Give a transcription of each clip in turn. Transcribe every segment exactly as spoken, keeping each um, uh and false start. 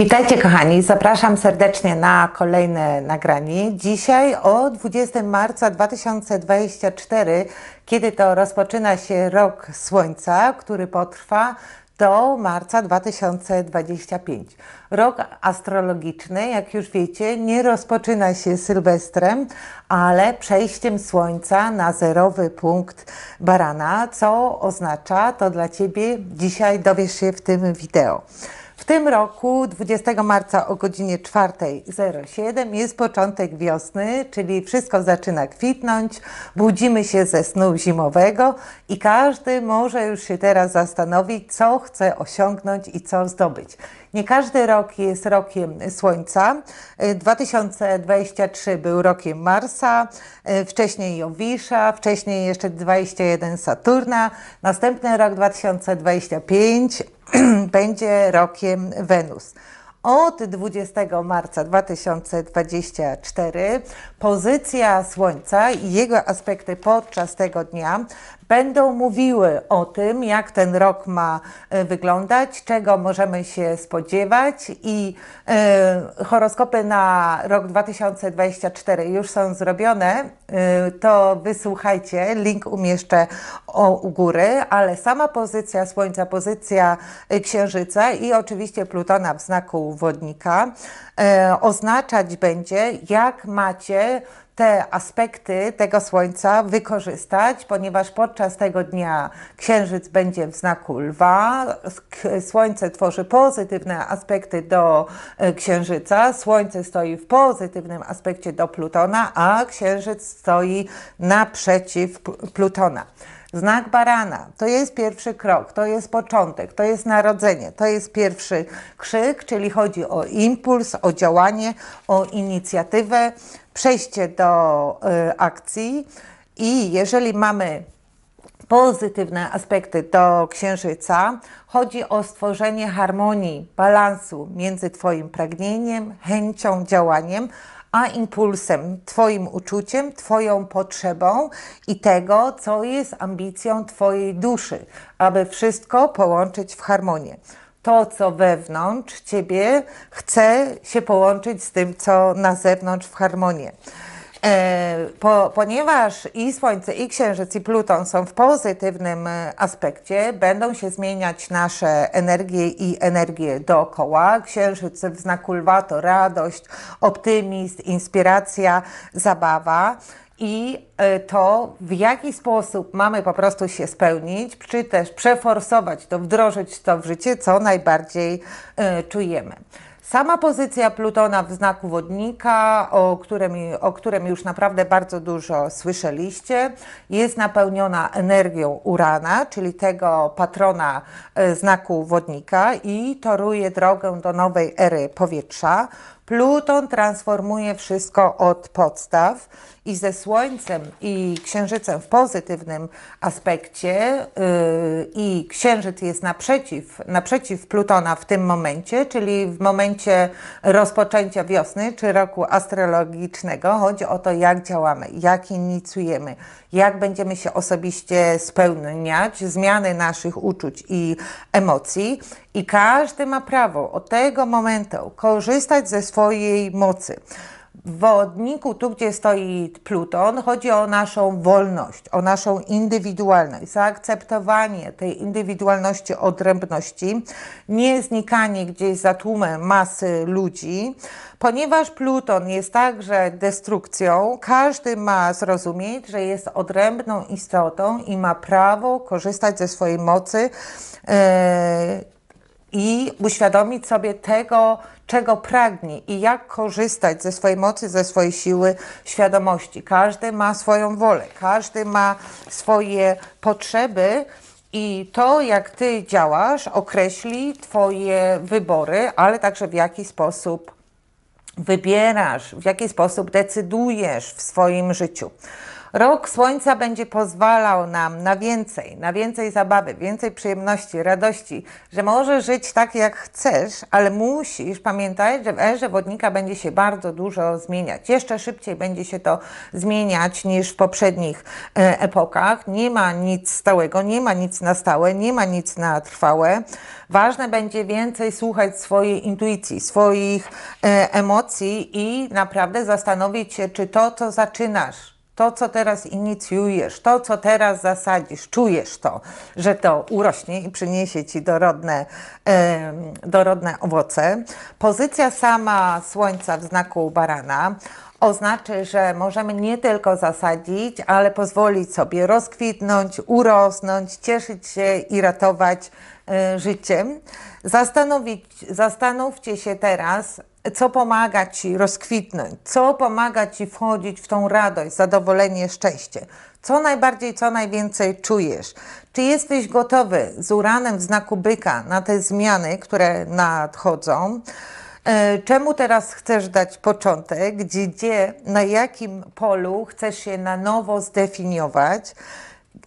Witajcie kochani, zapraszam serdecznie na kolejne nagranie. Dzisiaj o dwudziestego marca dwa tysiące dwudziestego czwartego, kiedy to rozpoczyna się rok Słońca, który potrwa do marca dwa tysiące dwudziestego piątego. Rok astrologiczny, jak już wiecie, nie rozpoczyna się Sylwestrem, ale przejściem Słońca na zerowy punkt Barana. Co oznacza to dla Ciebie? Dzisiaj dowiesz się w tym wideo. W tym roku dwudziestego marca o godzinie czwartej zero siedem jest początek wiosny, czyli wszystko zaczyna kwitnąć, budzimy się ze snu zimowego i każdy może już się teraz zastanowić, co chce osiągnąć i co zdobyć. Nie każdy rok jest rokiem Słońca. dwa tysiące dwudziesty trzeci był rokiem Marsa, wcześniej Jowisza, wcześniej jeszcze dwudziesty pierwszy Saturna, następny rok dwa tysiące dwudziesty piąty będzie rokiem Wenus. Od dwudziestego marca dwa tysiące dwudziestego czwartego pozycja Słońca i jego aspekty podczas tego dnia będą mówiły o tym, jak ten rok ma wyglądać, czego możemy się spodziewać i y, horoskopy na rok dwa tysiące dwudziesty czwarty już są zrobione, y, to wysłuchajcie, link umieszczę o, u góry, ale sama pozycja Słońca, pozycja Księżyca i oczywiście Plutona w znaku Wodnika y, oznaczać będzie, jak macie te aspekty tego Słońca wykorzystać, ponieważ podczas tego dnia Księżyc będzie w znaku Lwa, Słońce tworzy pozytywne aspekty do Księżyca, Słońce stoi w pozytywnym aspekcie do Plutona, a Księżyc stoi naprzeciw Plutona. Znak Barana to jest pierwszy krok, to jest początek, to jest narodzenie, to jest pierwszy krzyk, czyli chodzi o impuls, o działanie, o inicjatywę, przejście do y, akcji i jeżeli mamy pozytywne aspekty do Księżyca, chodzi o stworzenie harmonii, balansu między Twoim pragnieniem, chęcią, działaniem, a impulsem, Twoim uczuciem, Twoją potrzebą i tego, co jest ambicją Twojej duszy, aby wszystko połączyć w harmonię. To, co wewnątrz Ciebie chce się połączyć z tym, co na zewnątrz w harmonii. E, po, ponieważ i Słońce, i Księżyc, i Pluton są w pozytywnym aspekcie, będą się zmieniać nasze energie i energie dookoła. Księżyc w znaku Lwa to radość, optymizm, inspiracja, zabawa. I to, w jaki sposób mamy po prostu się spełnić, czy też przeforsować to, wdrożyć to w życie, co najbardziej y, czujemy. Sama pozycja Plutona w znaku Wodnika, o którym, o którym już naprawdę bardzo dużo słyszeliście, jest napełniona energią Urana, czyli tego patrona y, znaku Wodnika i toruje drogę do nowej ery powietrza. Pluton transformuje wszystko od podstaw i ze Słońcem i Księżycem w pozytywnym aspekcie yy, i Księżyc jest naprzeciw, naprzeciw Plutona w tym momencie, czyli w momencie rozpoczęcia wiosny czy roku astrologicznego. Chodzi o to, jak działamy, jak inicjujemy, jak będziemy się osobiście spełniać, zmiany naszych uczuć i emocji. I każdy ma prawo od tego momentu korzystać ze swojej mocy. W Wodniku, tu gdzie stoi Pluton, chodzi o naszą wolność, o naszą indywidualność, zaakceptowanie tej indywidualności, odrębności, nie znikanie gdzieś za tłumem masy ludzi. Ponieważ Pluton jest także destrukcją, każdy ma zrozumieć, że jest odrębną istotą i ma prawo korzystać ze swojej mocy e i uświadomić sobie tego, czego pragnie i jak korzystać ze swojej mocy, ze swojej siły świadomości. Każdy ma swoją wolę, każdy ma swoje potrzeby i to, jak Ty działasz, określi Twoje wybory, ale także w jaki sposób wybierasz, w jaki sposób decydujesz w swoim życiu. Rok Słońca będzie pozwalał nam na więcej, na więcej zabawy, więcej przyjemności, radości, że możesz żyć tak, jak chcesz, ale musisz pamiętać, że w erze wodnika będzie się bardzo dużo zmieniać. Jeszcze szybciej będzie się to zmieniać niż w poprzednich epokach. Nie ma nic stałego, nie ma nic na stałe, nie ma nic na trwałe. Ważne będzie więcej słuchać swojej intuicji, swoich emocji i naprawdę zastanowić się, czy to, co zaczynasz, to, co teraz inicjujesz, to, co teraz zasadzisz, czujesz to, że to urośnie i przyniesie ci dorodne, e, dorodne owoce. Pozycja sama Słońca w znaku Barana oznacza, że możemy nie tylko zasadzić, ale pozwolić sobie rozkwitnąć, urosnąć, cieszyć się i ratować e, życiem. Zastanowić, zastanówcie się teraz, co pomaga ci rozkwitnąć, co pomaga ci wchodzić w tą radość, zadowolenie, szczęście. Co najbardziej, co najwięcej czujesz? Czy jesteś gotowy z Uranem w znaku Byka na te zmiany, które nadchodzą? Czemu teraz chcesz dać początek? Gdzie, gdzie, na jakim polu chcesz się na nowo zdefiniować?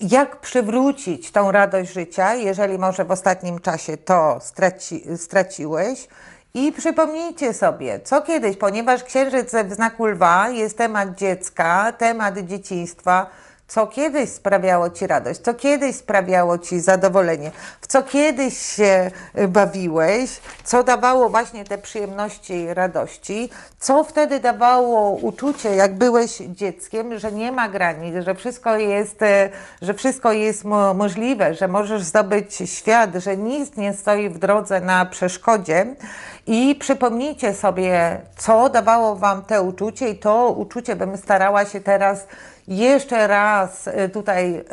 Jak przywrócić tą radość życia, jeżeli może w ostatnim czasie to straci, straciłeś? I przypomnijcie sobie, co kiedyś, ponieważ Księżyc w znaku Lwa jest temat dziecka, temat dzieciństwa, co kiedyś sprawiało ci radość, co kiedyś sprawiało ci zadowolenie, w co kiedyś się bawiłeś, co dawało właśnie te przyjemności i radości, co wtedy dawało uczucie, jak byłeś dzieckiem, że nie ma granic, że wszystko jest, że wszystko jest możliwe, że możesz zdobyć świat, że nic nie stoi w drodze na przeszkodzie. I przypomnijcie sobie, co dawało wam te uczucie i to uczucie bym starała się teraz jeszcze raz tutaj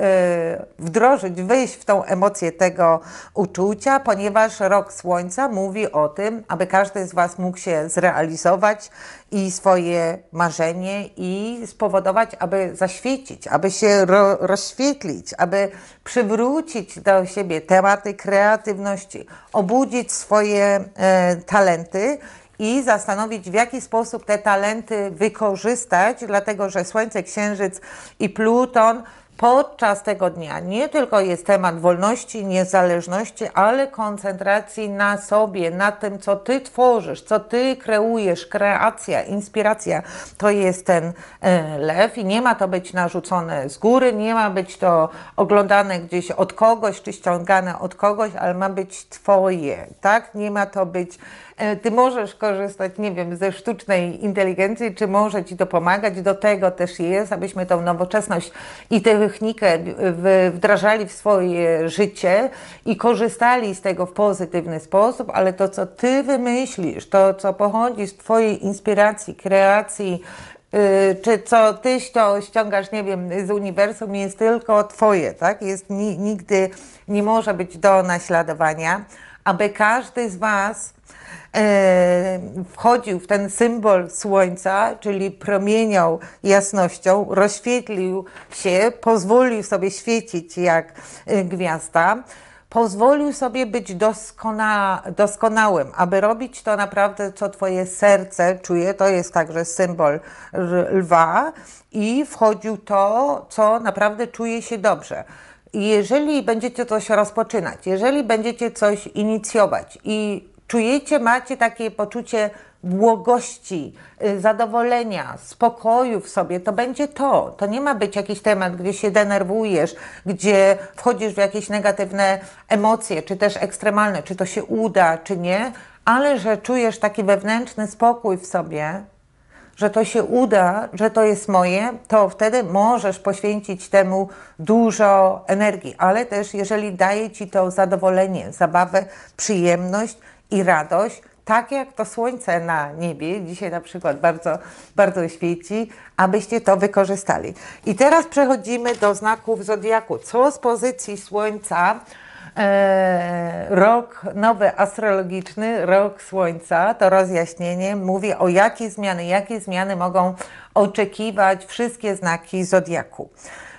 wdrożyć, wyjść w tą emocję tego uczucia, ponieważ rok Słońca mówi o tym, aby każdy z was mógł się zrealizować i swoje marzenie i spowodować, aby zaświecić, aby się ro rozświetlić, aby przywrócić do siebie tematy kreatywności, obudzić swoje e, talenty i zastanowić, w jaki sposób te talenty wykorzystać, dlatego że Słońce, Księżyc i Pluton podczas tego dnia nie tylko jest temat wolności, niezależności, ale koncentracji na sobie, na tym, co ty tworzysz, co ty kreujesz, kreacja, inspiracja, to jest ten e, lew i nie ma to być narzucone z góry, nie ma być to oglądane gdzieś od kogoś, czy ściągane od kogoś, ale ma być twoje, tak? Nie ma to być, e, ty możesz korzystać, nie wiem, ze sztucznej inteligencji, czy może ci to pomagać, do tego też jest, abyśmy tą nowoczesność i tych technikę wdrażali w swoje życie i korzystali z tego w pozytywny sposób, ale to, co ty wymyślisz, to, co pochodzi z twojej inspiracji, kreacji, Yy, czy co tyś to ściągasz, nie wiem, z uniwersum, jest tylko twoje, tak? Jest, ni, nigdy nie może być do naśladowania, aby każdy z was yy, wchodził w ten symbol Słońca, czyli promieniał jasnością, rozświetlił się, pozwolił sobie świecić jak yy, gwiazda, pozwolił sobie być doskona, doskonałym, aby robić to naprawdę, co twoje serce czuje, to jest także symbol lwa i wchodził to, co naprawdę czuje się dobrze. Jeżeli będziecie coś rozpoczynać, jeżeli będziecie coś inicjować i czujecie, macie takie poczucie błogości, zadowolenia, spokoju w sobie, to będzie to. To nie ma być jakiś temat, gdzie się denerwujesz, gdzie wchodzisz w jakieś negatywne emocje, czy też ekstremalne, czy to się uda, czy nie, ale że czujesz taki wewnętrzny spokój w sobie, że to się uda, że to jest moje, to wtedy możesz poświęcić temu dużo energii, ale też jeżeli daje ci to zadowolenie, zabawę, przyjemność i radość, tak jak to słońce na niebie, dzisiaj na przykład bardzo, bardzo świeci, abyście to wykorzystali. I teraz przechodzimy do znaków Zodiaku. Co z pozycji Słońca? Eee, rok nowy astrologiczny, rok Słońca, to rozjaśnienie mówi o jakie zmiany, jakie zmiany mogą oczekiwać wszystkie znaki Zodiaku.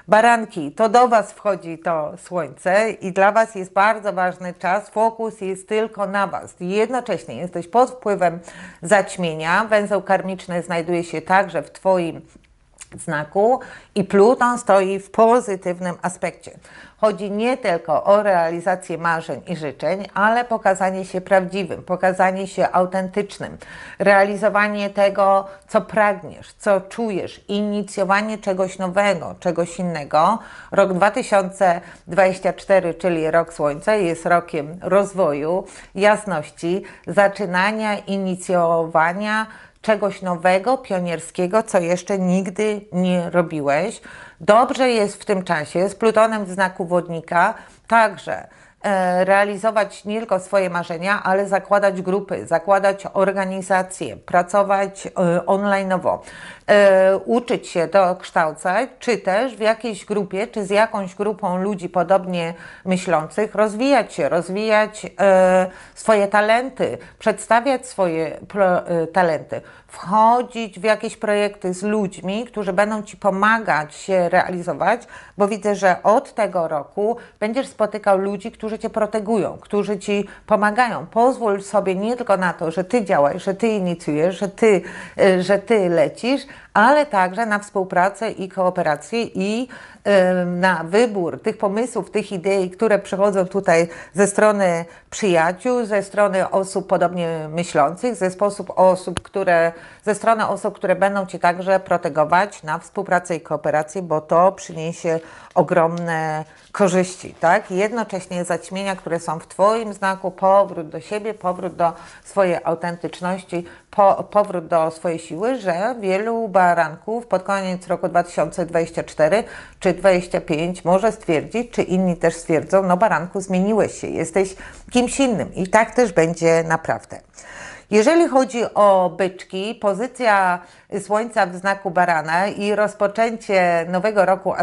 Baranki, to do was wchodzi to Słońce i dla was jest bardzo ważny czas, fokus jest tylko na was. Jednocześnie jesteś pod wpływem zaćmienia, węzeł karmiczny znajduje się także w twoim znaku i Pluton stoi w pozytywnym aspekcie. Chodzi nie tylko o realizację marzeń i życzeń, ale pokazanie się prawdziwym, pokazanie się autentycznym, realizowanie tego, co pragniesz, co czujesz, inicjowanie czegoś nowego, czegoś innego. Rok dwa tysiące dwudziesty czwarty, czyli rok Słońca, jest rokiem rozwoju, jasności, zaczynania, inicjowania czegoś nowego, pionierskiego, co jeszcze nigdy nie robiłeś. Dobrze jest w tym czasie z Plutonem w znaku Wodnika także e, realizować nie tylko swoje marzenia, ale zakładać grupy, zakładać organizacje, pracować e, online'owo, e, uczyć się, dokształcać, czy też w jakiejś grupie, czy z jakąś grupą ludzi podobnie myślących rozwijać się, rozwijać e, swoje talenty, przedstawiać swoje pro, e, talenty, wchodzić w jakieś projekty z ludźmi, którzy będą Ci pomagać się realizować, bo widzę, że od tego roku będziesz spotykał ludzi, którzy Cię protegują, którzy Ci pomagają. Pozwól sobie nie tylko na to, że Ty działasz, że Ty inicjujesz, że Ty, że ty lecisz, ale także na współpracę i kooperację i y, na wybór tych pomysłów, tych idei, które przychodzą tutaj ze strony przyjaciół, ze strony osób podobnie myślących, ze sposób osób, które, ze strony osób, które będą Cię także protegować na współpracę i kooperację, bo to przyniesie ogromne korzyści, tak? Jednocześnie zaćmienia, które są w Twoim znaku, powrót do siebie, powrót do swojej autentyczności, po, powrót do swojej siły, że wielu baranków pod koniec roku dwa tysiące dwudziesty czwarty czy dwa tysiące dwudziesty piąty może stwierdzić, czy inni też stwierdzą, no baranku, zmieniłeś się, jesteś kimś innym i tak też będzie naprawdę. Jeżeli chodzi o byczki, pozycja Słońca w znaku Barana i rozpoczęcie nowego roku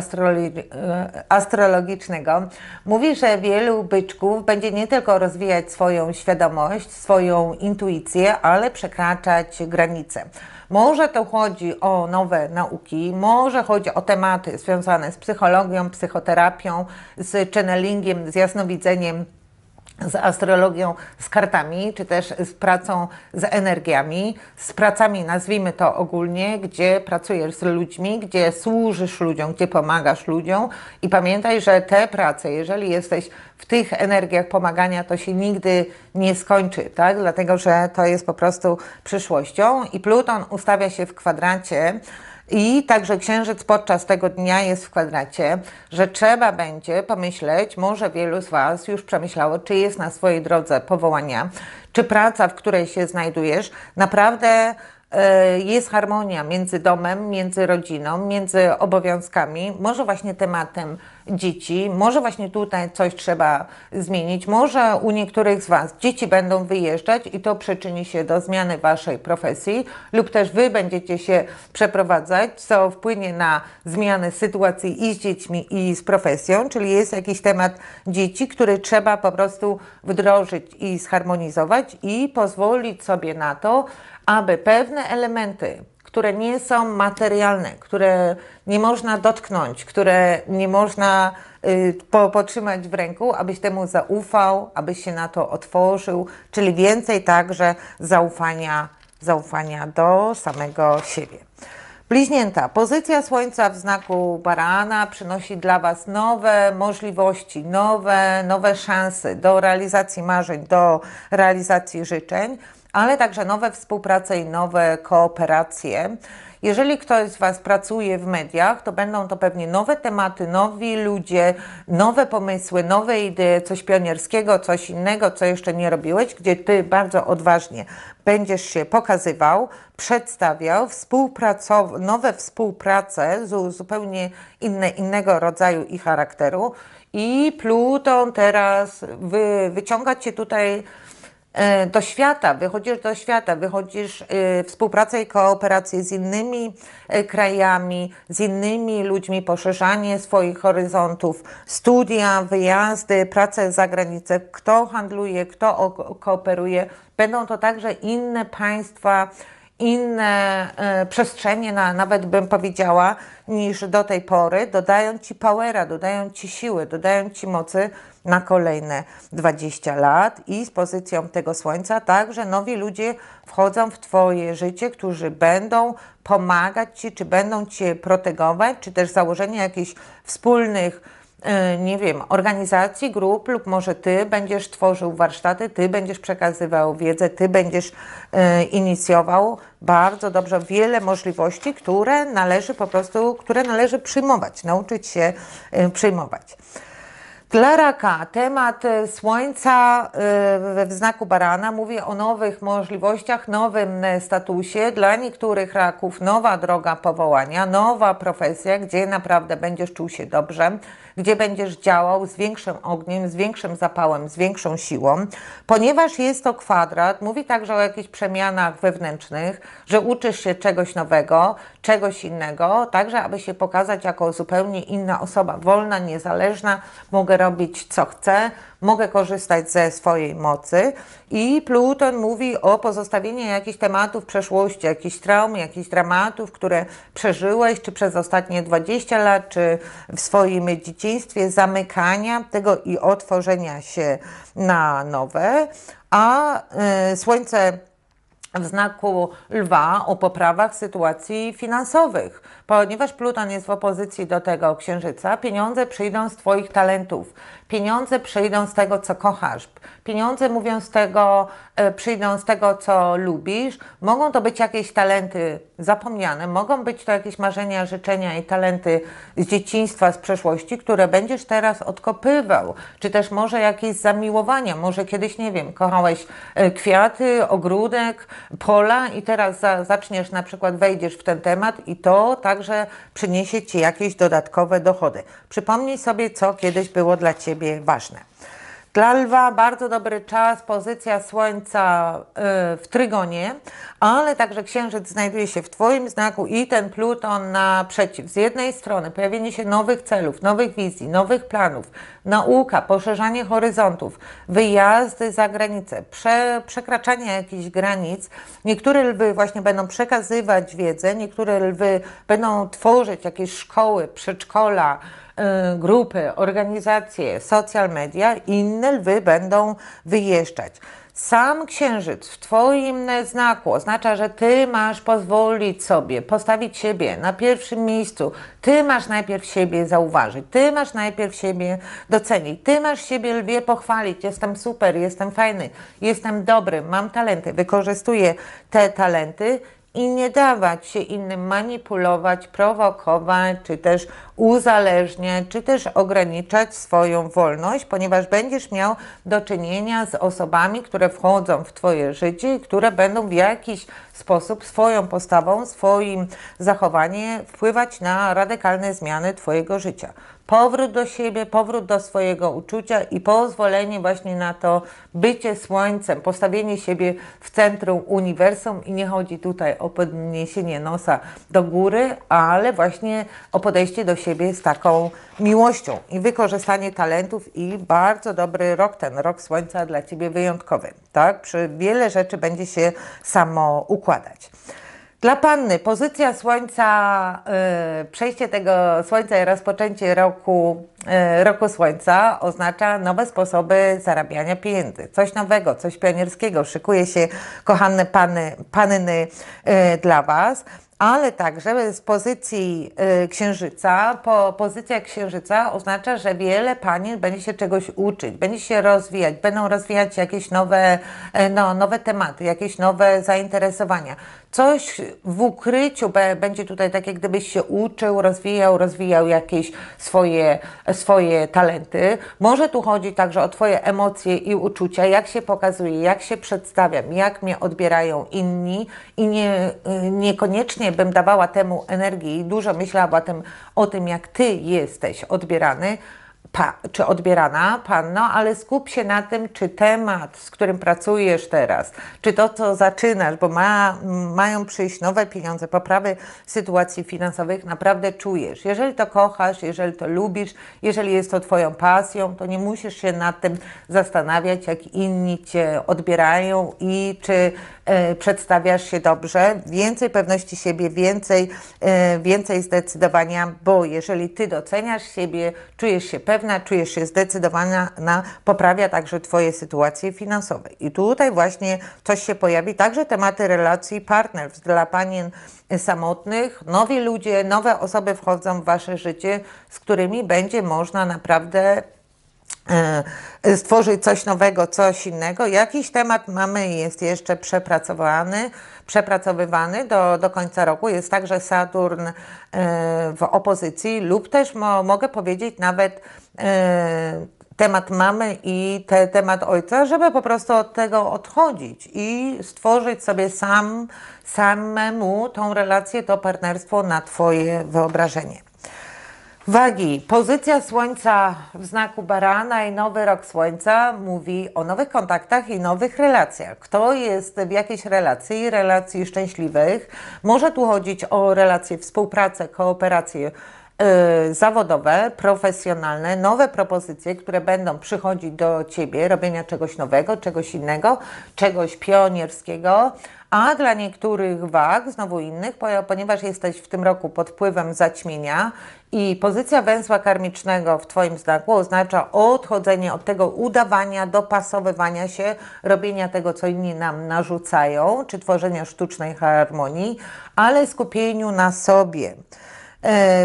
astrologicznego mówi, że wielu byczków będzie nie tylko rozwijać swoją świadomość, swoją intuicję, ale przekraczać granice. Może to chodzi o nowe nauki, może chodzi o tematy związane z psychologią, psychoterapią, z channelingiem, z jasnowidzeniem, z astrologią, z kartami, czy też z pracą z energiami, z pracami, nazwijmy to ogólnie, gdzie pracujesz z ludźmi, gdzie służysz ludziom, gdzie pomagasz ludziom i pamiętaj, że te prace, jeżeli jesteś w tych energiach pomagania, to się nigdy nie skończy, tak? Dlatego, że to jest po prostu przyszłością i Pluton ustawia się w kwadracie i także Księżyc podczas tego dnia jest w kwadracie, że trzeba będzie pomyśleć, może wielu z Was już przemyślało, czy jest na swojej drodze powołania, czy praca, w której się znajdujesz, naprawdę jest harmonia między domem, między rodziną, między obowiązkami, może właśnie tematem dzieci, może właśnie tutaj coś trzeba zmienić, może u niektórych z Was dzieci będą wyjeżdżać i to przyczyni się do zmiany Waszej profesji lub też Wy będziecie się przeprowadzać, co wpłynie na zmianę sytuacji i z dziećmi i z profesją, czyli jest jakiś temat dzieci, który trzeba po prostu wdrożyć i zharmonizować i pozwolić sobie na to, aby pewne elementy, które nie są materialne, które nie można dotknąć, które nie można y, po, potrzymać w ręku, abyś temu zaufał, abyś się na to otworzył, czyli więcej także zaufania, zaufania do samego siebie. Bliźnięta, pozycja Słońca w znaku Barana przynosi dla Was nowe możliwości, nowe, nowe szanse do realizacji marzeń, do realizacji życzeń, ale także nowe współprace i nowe kooperacje. Jeżeli ktoś z Was pracuje w mediach, to będą to pewnie nowe tematy, nowi ludzie, nowe pomysły, nowe idee, coś pionierskiego, coś innego, co jeszcze nie robiłeś, gdzie Ty bardzo odważnie będziesz się pokazywał, przedstawiał, współpracował, nowe współprace z zupełnie inne, innego rodzaju i charakteru. I Pluton teraz wy, wyciąga Cię tutaj do świata, wychodzisz do świata, wychodzisz y, współpracę i kooperację z innymi y, krajami, z innymi ludźmi, poszerzanie swoich horyzontów, studia, wyjazdy, pracę za granicę, kto handluje, kto kooperuje. Będą to także inne państwa, inne e, przestrzenie, na, nawet bym powiedziała, niż do tej pory. Dodają Ci powera, dodają Ci siły, dodają Ci mocy na kolejne dwadzieścia lat i z pozycją tego słońca także nowi ludzie wchodzą w Twoje życie, którzy będą pomagać Ci, czy będą Cię protegować, czy też założenie jakichś wspólnych, nie wiem, organizacji, grup, lub może Ty będziesz tworzył warsztaty, Ty będziesz przekazywał wiedzę, Ty będziesz e, inicjował bardzo dobrze wiele możliwości, które należy po prostu, które należy przyjmować, nauczyć się e, przyjmować. Dla Raka temat Słońca we znaku Barana mówi o nowych możliwościach, nowym statusie. Dla niektórych Raków nowa droga powołania, nowa profesja, gdzie naprawdę będziesz czuł się dobrze, gdzie będziesz działał z większym ogniem, z większym zapałem, z większą siłą. Ponieważ jest to kwadrat, mówi także o jakichś przemianach wewnętrznych, że uczysz się czegoś nowego, czegoś innego, także aby się pokazać jako zupełnie inna osoba, wolna, niezależna, mogę robić co chcę, mogę korzystać ze swojej mocy. I Pluton mówi o pozostawieniu jakichś tematów przeszłości, jakichś traum, jakichś dramatów, które przeżyłeś, czy przez ostatnie dwadzieścia lat, czy w swoim dzieciństwie, zamykania tego i otworzenia się na nowe. A y, Słońce w znaku Lwa o poprawach sytuacji finansowych. Ponieważ Pluton jest w opozycji do tego Księżyca, pieniądze przyjdą z Twoich talentów, pieniądze przyjdą z tego, co kochasz, pieniądze mówią z tego, przyjdą z tego, co lubisz. Mogą to być jakieś talenty zapomniane, mogą być to jakieś marzenia, życzenia i talenty z dzieciństwa, z przeszłości, które będziesz teraz odkopywał, czy też może jakieś zamiłowania, może kiedyś, nie wiem, kochałeś kwiaty, ogródek, pola i teraz za, zaczniesz, na przykład wejdziesz w ten temat i to także przyniesie Ci jakieś dodatkowe dochody. Przypomnij sobie, co kiedyś było dla Ciebie ważne. Dla Lwa bardzo dobry czas, pozycja Słońca w Trygonie, ale także Księżyc znajduje się w Twoim znaku i ten Pluton naprzeciw. Z jednej strony pojawienie się nowych celów, nowych wizji, nowych planów, nauka, poszerzanie horyzontów, wyjazdy za granicę, prze, przekraczanie jakichś granic. Niektóre lwy właśnie będą przekazywać wiedzę, niektóre lwy będą tworzyć jakieś szkoły, przedszkola, grupy, organizacje, social media, inne lwy będą wyjeżdżać. Sam Księżyc w Twoim znaku oznacza, że Ty masz pozwolić sobie, postawić siebie na pierwszym miejscu. Ty masz najpierw siebie zauważyć, Ty masz najpierw siebie docenić, Ty masz siebie lwie pochwalić. Jestem super, jestem fajny, jestem dobry, mam talenty, wykorzystuję te talenty. I nie dawać się innym manipulować, prowokować, czy też uzależniać, czy też ograniczać swoją wolność, ponieważ będziesz miał do czynienia z osobami, które wchodzą w Twoje życie i które będą w jakiś sposób swoją postawą, swoim zachowaniem wpływać na radykalne zmiany Twojego życia. Powrót do siebie, powrót do swojego uczucia i pozwolenie właśnie na to bycie słońcem, postawienie siebie w centrum uniwersum i nie chodzi tutaj o podniesienie nosa do góry, ale właśnie o podejście do siebie z taką miłością i wykorzystanie talentów i bardzo dobry rok, ten rok Słońca dla Ciebie wyjątkowy, tak? Przy wiele rzeczy będzie się samo układać. Dla Panny pozycja Słońca, yy, przejście tego Słońca i rozpoczęcie roku, yy, roku Słońca oznacza nowe sposoby zarabiania pieniędzy. Coś nowego, coś pionierskiego szykuje się, kochane Panny, panny yy, dla Was. Ale także z pozycji y, Księżyca, po, pozycja Księżyca oznacza, że wiele panien będzie się czegoś uczyć, będzie się rozwijać, będą rozwijać jakieś nowe, y, no, nowe tematy, jakieś nowe zainteresowania. Coś w ukryciu be, będzie tutaj tak, jak gdybyś się uczył, rozwijał, rozwijał jakieś swoje, swoje talenty. Może tu chodzi także o Twoje emocje i uczucia, jak się pokazuję, jak się przedstawiam, jak mnie odbierają inni i nie, y, niekoniecznie bym dawała temu energii i dużo myślała o tym, o tym, jak Ty jesteś odbierany, pa, czy odbierana, panno, ale skup się na tym, czy temat, z którym pracujesz teraz, czy to, co zaczynasz, bo ma, mają przyjść nowe pieniądze, poprawy sytuacji finansowych, naprawdę czujesz. Jeżeli to kochasz, jeżeli to lubisz, jeżeli jest to twoją pasją, to nie musisz się nad tym zastanawiać, jak inni cię odbierają i czy e, przedstawiasz się dobrze. Więcej pewności siebie, więcej, e, więcej zdecydowania, bo jeżeli ty doceniasz siebie, czujesz się pewnie, czujesz się zdecydowana, na, poprawia także twoje sytuacje finansowe. I tutaj właśnie coś się pojawi, także tematy relacji partnerstw dla panien samotnych, nowi ludzie, nowe osoby wchodzą w wasze życie, z którymi będzie można naprawdę stworzyć coś nowego, coś innego. Jakiś temat mamy jest jeszcze przepracowany, przepracowywany do, do końca roku. Jest także Saturn e, w opozycji lub też mo, mogę powiedzieć nawet e, temat mamy i te, temat ojca, żeby po prostu od tego odchodzić i stworzyć sobie sam, samemu tą relację, to partnerstwo na twoje wyobrażenie. Wagi. Pozycja Słońca w znaku Barana i nowy rok Słońca mówi o nowych kontaktach i nowych relacjach. Kto jest w jakiejś relacji, relacji szczęśliwych, może tu chodzić o relacje, współpracę, kooperację yy, zawodowe, profesjonalne, nowe propozycje, które będą przychodzić do ciebie, robienia czegoś nowego, czegoś innego, czegoś pionierskiego. A dla niektórych wag, znowu innych, ponieważ jesteś w tym roku pod wpływem zaćmienia i pozycja węzła karmicznego w twoim znaku oznacza odchodzenie od tego udawania, dopasowywania się, robienia tego, co inni nam narzucają, czy tworzenia sztucznej harmonii, ale skupieniu na sobie.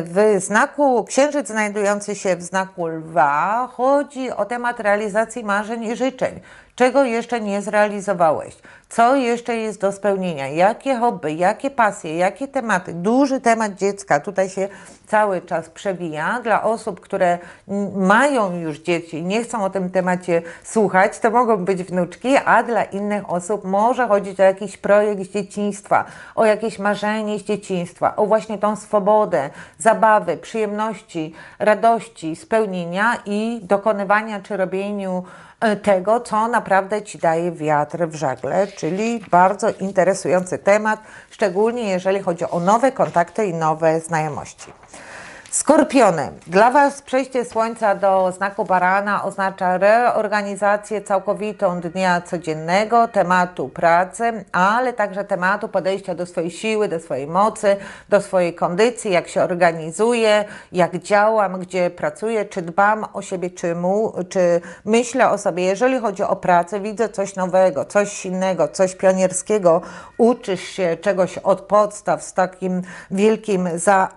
W znaku Księżyc znajdujący się w znaku Lwa chodzi o temat realizacji marzeń i życzeń. Czego jeszcze nie zrealizowałeś? Co jeszcze jest do spełnienia? Jakie hobby, jakie pasje, jakie tematy? Duży temat dziecka tutaj się cały czas przewija. Dla osób, które mają już dzieci i nie chcą o tym temacie słuchać, to mogą być wnuczki, a dla innych osób może chodzić o jakiś projekt z dzieciństwa, o jakieś marzenie z dzieciństwa, o właśnie tą swobodę, zabawy, przyjemności, radości, spełnienia i dokonywania czy robieniu tego, co naprawdę ci daje wiatr w żagle, czyli bardzo interesujący temat, szczególnie jeżeli chodzi o nowe kontakty i nowe znajomości. Skorpiony. Dla was przejście Słońca do znaku Barana oznacza reorganizację całkowitą dnia codziennego, tematu pracy, ale także tematu podejścia do swojej siły, do swojej mocy, do swojej kondycji, jak się organizuję, jak działam, gdzie pracuję, czy dbam o siebie, czy, mu, czy myślę o sobie. Jeżeli chodzi o pracę, widzę coś nowego, coś innego, coś pionierskiego, uczysz się czegoś od podstaw z takim wielkim zaangażowaniem.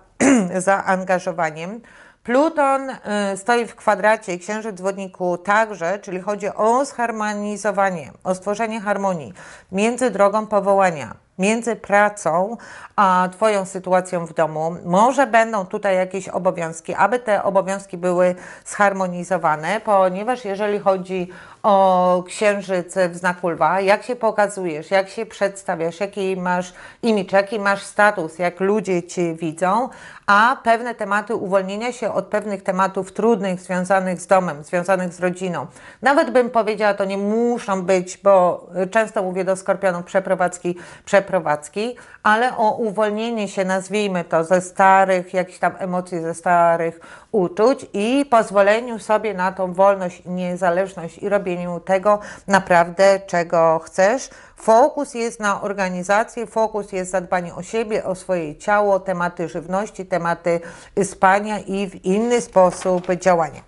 zaangażowaniem. Pluton y, stoi w kwadracie i Księżyc w wodniku także, czyli chodzi o zharmonizowanie, o stworzenie harmonii między drogą powołania, między pracą a twoją sytuacją w domu. Może będą tutaj jakieś obowiązki, aby te obowiązki były zharmonizowane, ponieważ jeżeli chodzi o Księżyc w znaku Lwa, jak się pokazujesz, jak się przedstawiasz, jaki masz imidż, jaki masz status, jak ludzie cię widzą, a pewne tematy uwolnienia się od pewnych tematów trudnych, związanych z domem, związanych z rodziną. Nawet bym powiedziała, to nie muszą być, bo często mówię do Skorpionów przeprowadzki, przeprowadzki, ale o uwolnienie się, nazwijmy to, ze starych jakichś tam emocji, ze starych uczuć i pozwoleniu sobie na tą wolność i niezależność i robieniu tego naprawdę, czego chcesz. Fokus jest na organizacji, fokus jest zadbanie o siebie, o swoje ciało, tematy żywności, tematy spania i w inny sposób działania.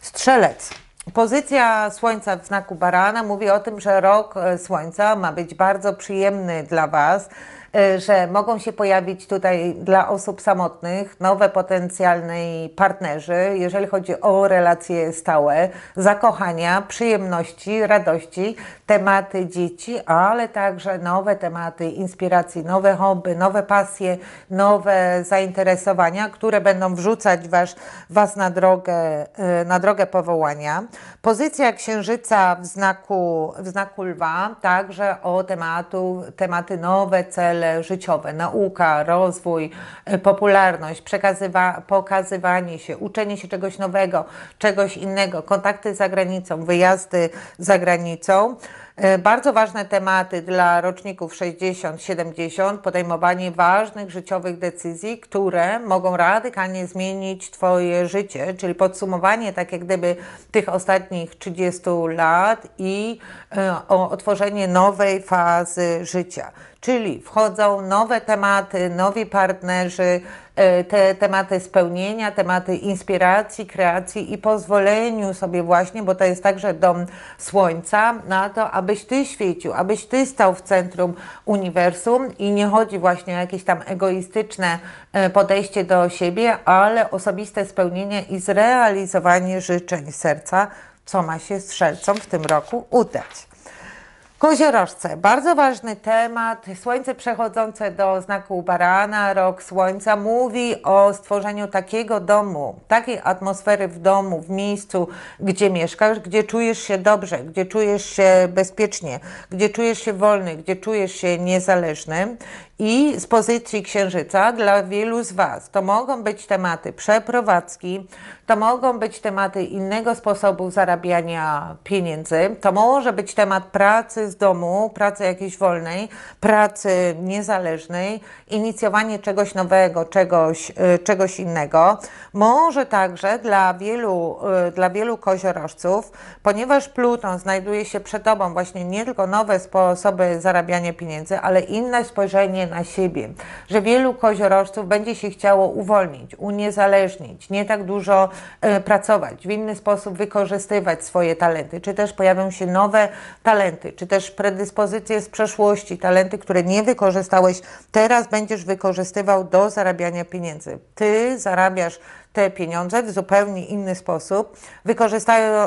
Strzelec. Pozycja Słońca w znaku Barana mówi o tym, że rok Słońca ma być bardzo przyjemny dla was, że mogą się pojawić tutaj dla osób samotnych nowe potencjalni partnerzy, jeżeli chodzi o relacje stałe, zakochania, przyjemności, radości, tematy dzieci, ale także nowe tematy inspiracji, nowe hobby, nowe pasje, nowe zainteresowania, które będą wrzucać was, was na drogę, na drogę powołania. Pozycja Księżyca w znaku, w znaku Lwa, także o tematu, tematy nowe, cele, cele życiowe, nauka, rozwój, popularność, pokazywanie się, uczenie się czegoś nowego, czegoś innego, kontakty za granicą, wyjazdy za granicą. Bardzo ważne tematy dla roczników sześćdziesiąt siedemdziesiąt, podejmowanie ważnych życiowych decyzji, które mogą radykalnie zmienić Twoje życie, czyli podsumowanie tak jak gdyby tych ostatnich trzydziestu lat i e, otworzenie nowej fazy życia. Czyli wchodzą nowe tematy, nowi partnerzy, te tematy spełnienia, tematy inspiracji, kreacji i pozwoleniu sobie właśnie, bo to jest także dom Słońca, na to, abyś Ty świecił, abyś Ty stał w centrum uniwersum i nie chodzi właśnie o jakieś tam egoistyczne podejście do siebie, ale osobiste spełnienie i zrealizowanie życzeń serca, co ma się Strzelcom w tym roku udać. Koziorożce, bardzo ważny temat, Słońce przechodzące do znaku Barana, rok Słońca, mówi o stworzeniu takiego domu, takiej atmosfery w domu, w miejscu, gdzie mieszkasz, gdzie czujesz się dobrze, gdzie czujesz się bezpiecznie, gdzie czujesz się wolny, gdzie czujesz się niezależny. I z pozycji Księżyca dla wielu z Was to mogą być tematy przeprowadzki, to mogą być tematy innego sposobu zarabiania pieniędzy, to może być temat pracy z domu, pracy jakiejś wolnej, pracy niezależnej, inicjowanie czegoś nowego, czegoś, czegoś innego. Może także dla wielu, dla wielu koziorożców, ponieważ Pluton znajduje się przed Tobą właśnie nie tylko nowe sposoby zarabiania pieniędzy, ale inne spojrzenie na siebie, że wielu koziorożców będzie się chciało uwolnić, uniezależnić, nie tak dużo e, pracować, w inny sposób wykorzystywać swoje talenty, czy też pojawią się nowe talenty, czy też predyspozycje z przeszłości, talenty, które nie wykorzystałeś, teraz będziesz wykorzystywał do zarabiania pieniędzy. Ty zarabiasz te pieniądze w zupełnie inny sposób,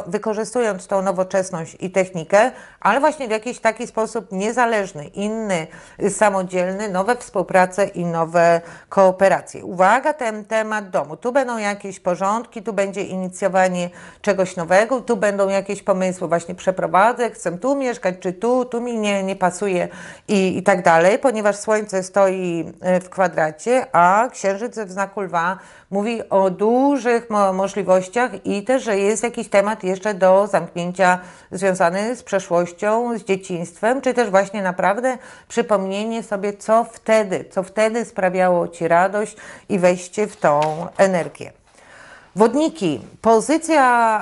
wykorzystując tą nowoczesność i technikę, ale właśnie w jakiś taki sposób niezależny, inny, samodzielny, nowe współprace i nowe kooperacje. Uwaga, ten temat domu. Tu będą jakieś porządki, tu będzie inicjowanie czegoś nowego, tu będą jakieś pomysły, właśnie przeprowadzę, chcę tu mieszkać, czy tu, tu mi nie, nie pasuje i, i tak dalej, ponieważ Słońce stoi w kwadracie, a Księżyc w znaku Lwa mówi o dużych mo możliwościach i też, że jest jakiś temat jeszcze do zamknięcia związany z przeszłością, z dzieciństwem, czy też właśnie naprawdę przypomnienie sobie, co wtedy, co wtedy sprawiało Ci radość i wejście w tą energię. Wodniki. Pozycja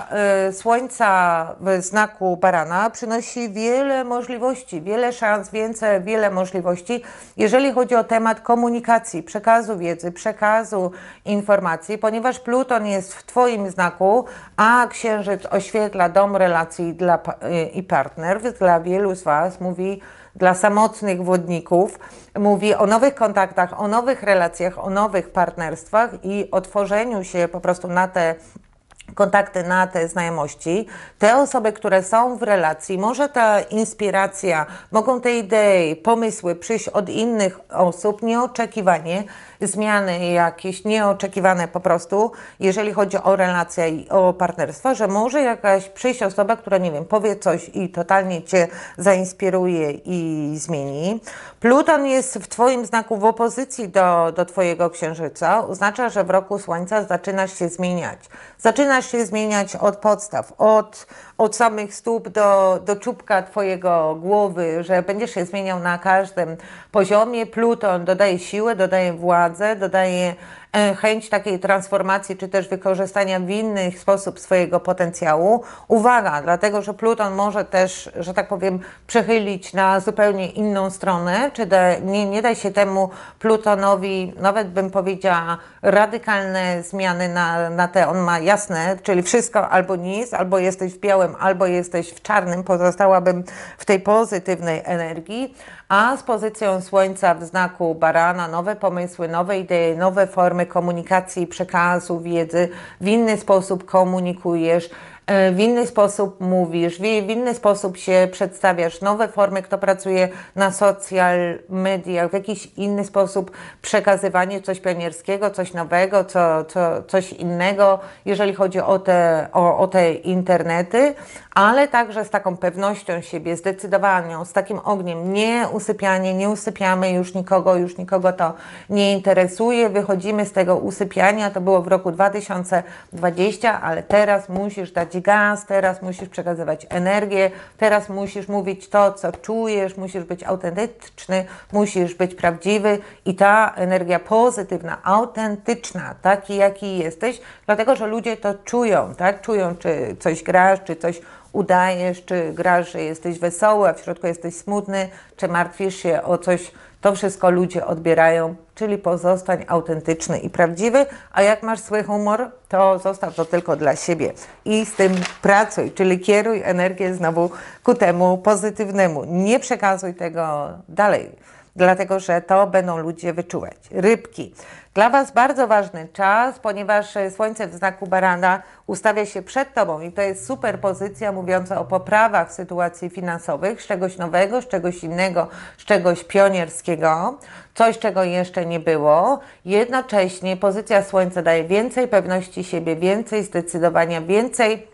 y, Słońca w znaku Barana przynosi wiele możliwości, wiele szans, więcej, wiele możliwości, jeżeli chodzi o temat komunikacji, przekazu wiedzy, przekazu informacji, ponieważ Pluton jest w Twoim znaku, a Księżyc oświetla dom relacji dla, y, i partnerów. Dla wielu z Was mówi, dla samotnych wodników, mówi o nowych kontaktach, o nowych relacjach, o nowych partnerstwach i otworzeniu się po prostu na te kontakty, na te znajomości. Te osoby, które są w relacji, może ta inspiracja, mogą te idee, pomysły przyjść od innych osób, nieoczekiwanie, zmiany jakieś nieoczekiwane po prostu, jeżeli chodzi o relacje i o partnerstwo, że może jakaś przyjść osoba, która, nie wiem, powie coś i totalnie Cię zainspiruje i zmieni. Pluton jest w Twoim znaku w opozycji do, do Twojego Księżyca. Oznacza, że w roku Słońca zaczynasz się zmieniać. Zaczynasz się zmieniać od podstaw, od, od samych stóp do, do czubka Twojego głowy, że będziesz się zmieniał na każdym poziomie. Pluton dodaje siłę, dodaje władzę, dodaje chęć takiej transformacji, czy też wykorzystania w inny sposób swojego potencjału. Uwaga, dlatego że Pluton może też, że tak powiem, przechylić na zupełnie inną stronę, czy da, nie, nie da się temu Plutonowi, nawet bym powiedziała, radykalne zmiany na, na te, on ma jasne, czyli wszystko albo nic, albo jesteś w białym, albo jesteś w czarnym, pozostałabym w tej pozytywnej energii, a z pozycją Słońca w znaku Barana nowe pomysły, nowe idee, nowe formy komunikacji, przekazu wiedzy, w inny sposób komunikujesz, w inny sposób mówisz, w inny sposób się przedstawiasz, nowe formy, kto pracuje na social mediach, w jakiś inny sposób przekazywanie coś pionierskiego, coś nowego, co, co, coś innego, jeżeli chodzi o te, o, o te internety, ale także z taką pewnością siebie, zdecydowanią, z takim ogniem, nie usypianie, nie usypiamy już nikogo, już nikogo to nie interesuje, wychodzimy z tego usypiania, to było w roku dwa tysiące dwudziestym, ale teraz musisz dać gaz, teraz musisz przekazywać energię, teraz musisz mówić to, co czujesz, musisz być autentyczny, musisz być prawdziwy i ta energia pozytywna, autentyczna, taki jaki jesteś, dlatego, że ludzie to czują, tak? Czują, czy coś grasz, czy coś udajesz, czy grasz, że jesteś wesoły, a w środku jesteś smutny, czy martwisz się o coś, to wszystko ludzie odbierają, czyli pozostań autentyczny i prawdziwy, a jak masz swój humor, to zostaw to tylko dla siebie i z tym pracuj, czyli kieruj energię znowu ku temu pozytywnemu. Nie przekazuj tego dalej, dlatego że to będą ludzie wyczuwać. Rybki. Dla Was bardzo ważny czas, ponieważ Słońce w znaku Barana ustawia się przed Tobą i to jest super pozycja mówiąca o poprawach w sytuacji finansowych, z czegoś nowego, z czegoś innego, z czegoś pionierskiego, coś, czego jeszcze nie było. Jednocześnie pozycja Słońca daje więcej pewności siebie, więcej zdecydowania, więcej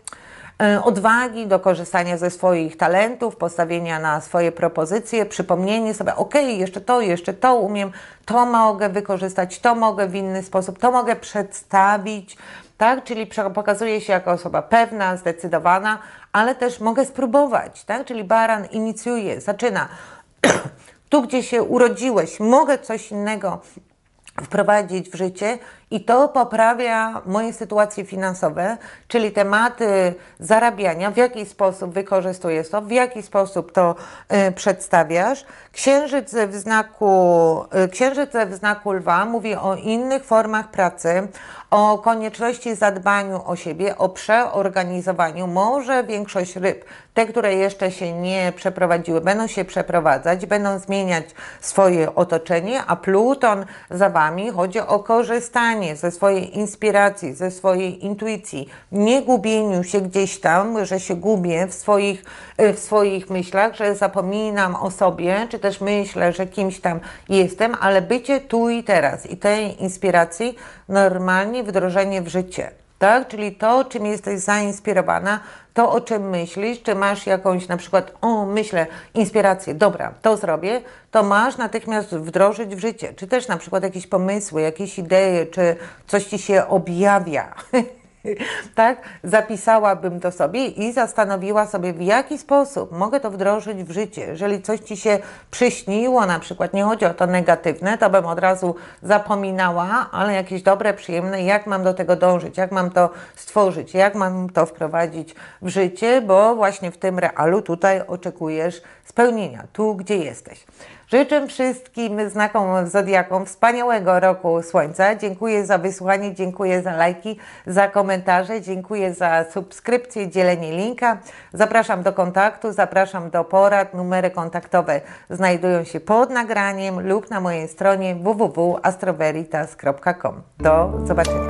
odwagi do korzystania ze swoich talentów, postawienia na swoje propozycje, przypomnienie sobie, ok, jeszcze to, jeszcze to umiem, to mogę wykorzystać, to mogę w inny sposób, to mogę przedstawić, tak? Czyli pokazuje się jako osoba pewna, zdecydowana, ale też mogę spróbować, tak? Czyli baran inicjuje, zaczyna. Tu, gdzie się urodziłeś, mogę coś innego wprowadzić w życie i to poprawia moje sytuacje finansowe, czyli tematy zarabiania, w jaki sposób wykorzystujesz to, w jaki sposób to y, przedstawiasz. Księżyc w znaku, y, księżyc w znaku lwa mówi o innych formach pracy, o konieczności zadbaniu o siebie, o przeorganizowaniu. Może większość ryb, te, które jeszcze się nie przeprowadziły, będą się przeprowadzać, będą zmieniać swoje otoczenie, a Pluton za Wami chodzi o korzystanie ze swojej inspiracji, ze swojej intuicji, nie gubieniu się gdzieś tam, że się gubię w swoich, w swoich myślach, że zapominam o sobie, czy też myślę, że kimś tam jestem, ale bycie tu i teraz i tej inspiracji normalnie wdrożenie w życie, tak? Czyli to, czym jesteś zainspirowana, to, o czym myślisz, czy masz jakąś na przykład, o, myślę, inspirację, dobra, to zrobię, to masz natychmiast wdrożyć w życie, czy też na przykład jakieś pomysły, jakieś idee, czy coś Ci się objawia, tak? Zapisałabym to sobie i zastanowiła sobie, w jaki sposób mogę to wdrożyć w życie. Jeżeli coś Ci się przyśniło, na przykład nie chodzi o to negatywne, to bym od razu zapominała, ale jakieś dobre, przyjemne, jak mam do tego dążyć, jak mam to stworzyć, jak mam to wprowadzić w życie, bo właśnie w tym realu tutaj oczekujesz spełnienia, tu gdzie jesteś. Życzę wszystkim znakom zodiakom wspaniałego roku Słońca. Dziękuję za wysłuchanie, dziękuję za lajki, za komentarze, dziękuję za subskrypcję, dzielenie linka. Zapraszam do kontaktu, zapraszam do porad. Numery kontaktowe znajdują się pod nagraniem lub na mojej stronie w w w kropka astroveritas kropka com. Do zobaczenia.